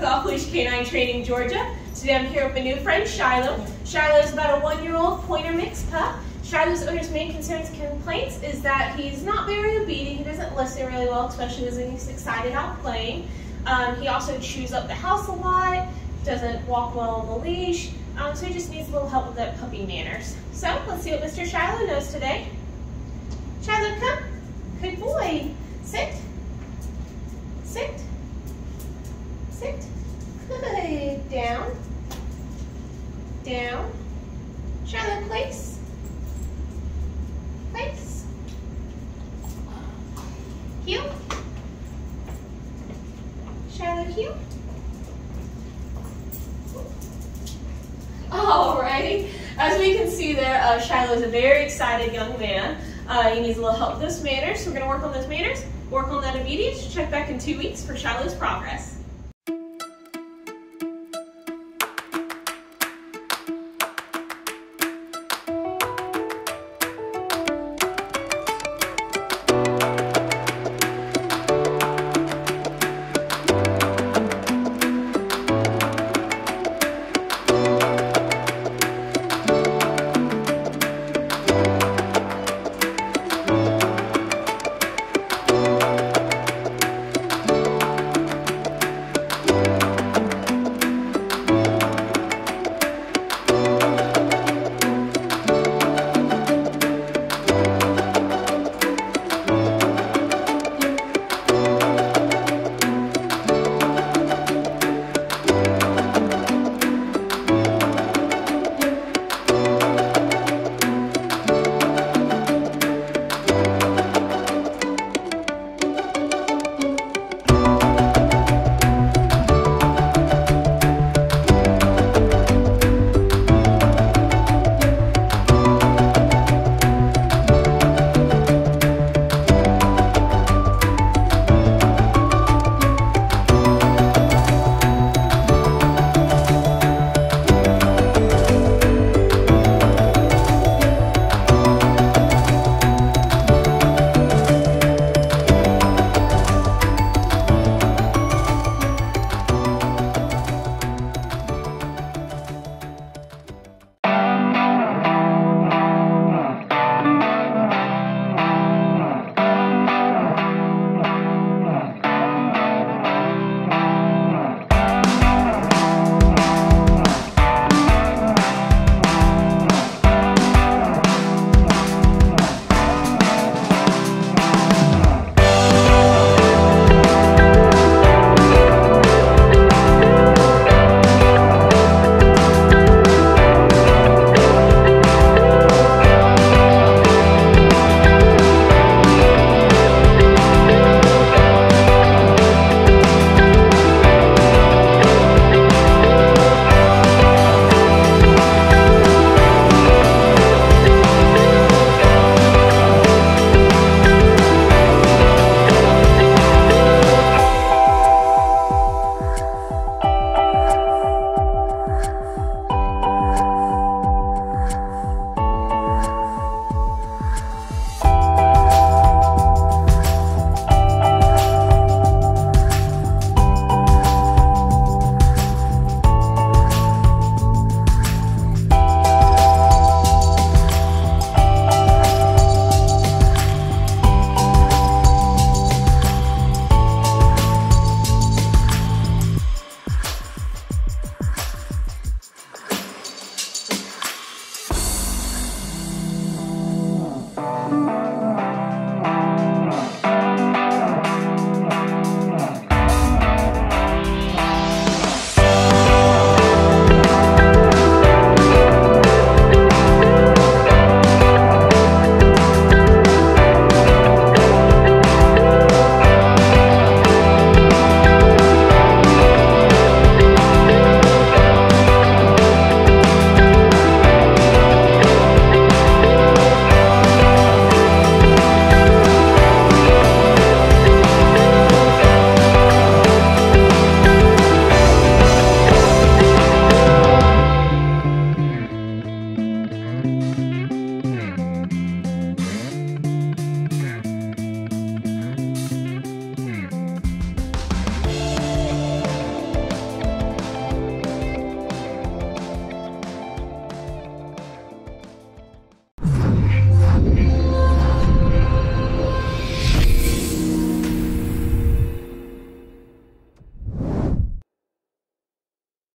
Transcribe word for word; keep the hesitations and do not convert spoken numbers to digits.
Offleash K nine Training Georgia. Today I'm here with my new friend Shiloh. Shiloh is about a one-year-old pointer mix pup. Shiloh's owner's main concerns and complaints is that he's not very obedient, he doesn't listen really well, especially when he's excited out playing. Um, he also chews up the house a lot, doesn't walk well on the leash, um, so he just needs a little help with that puppy manners. So let's see what Mister Shiloh knows today. Shiloh, come. Good boy. Sit. Sit. Sit. Good. Down. Down. Shiloh, place. Place. Heel. Shiloh, heel. Alrighty. As we can see there, uh, Shiloh is a very excited young man. Uh, he needs a little help with those manners. So we're going to work on those manners, work on that obedience. Check back in two weeks for Shiloh's progress.